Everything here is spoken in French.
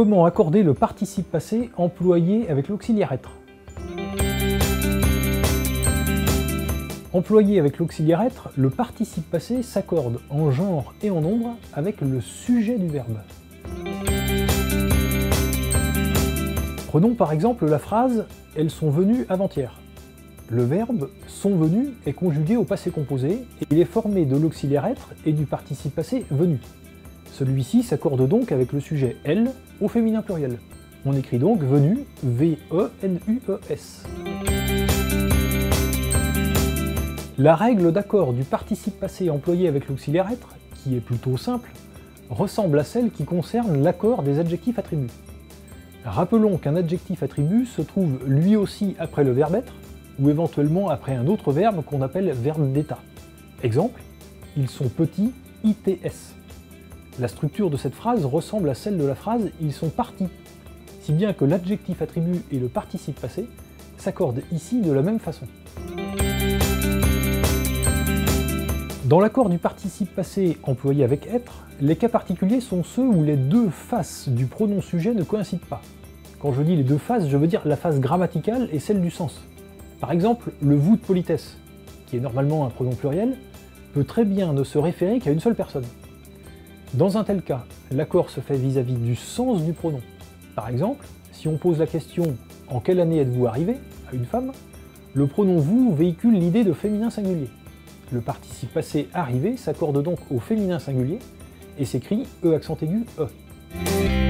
Comment accorder le participe passé employé avec l'auxiliaire être. Employé avec l'auxiliaire être, le participe passé s'accorde en genre et en nombre avec le sujet du verbe. Prenons par exemple la phrase « Elles sont venues avant-hier ». Le verbe « sont venues » est conjugué au passé composé et il est formé de l'auxiliaire être et du participe passé « venu ». Celui-ci s'accorde donc avec le sujet « elle » au féminin pluriel. On écrit donc « venu » V-E-N-U-E-S. La règle d'accord du participe passé employé avec l'auxiliaire être, qui est plutôt simple, ressemble à celle qui concerne l'accord des adjectifs attributs. Rappelons qu'un adjectif attribut se trouve lui aussi après le verbe être, ou éventuellement après un autre verbe qu'on appelle verbe d'état. Exemple, ils sont petits, ITS. La structure de cette phrase ressemble à celle de la phrase ils sont partis, si bien que l'adjectif attribut et le participe passé s'accordent ici de la même façon. Dans l'accord du participe passé employé avec être, les cas particuliers sont ceux où les deux faces du pronom sujet ne coïncident pas. Quand je dis les deux faces, je veux dire la face grammaticale et celle du sens. Par exemple, le vous de politesse, qui est normalement un pronom pluriel, peut très bien ne se référer qu'à une seule personne. Dans un tel cas, l'accord se fait vis-à-vis du sens du pronom. Par exemple, si on pose la question « En quelle année êtes-vous arrivé ?» à une femme, le pronom « vous » véhicule l'idée de féminin singulier. Le participe passé « arrivé » s'accorde donc au féminin singulier, et s'écrit E accent aigu E.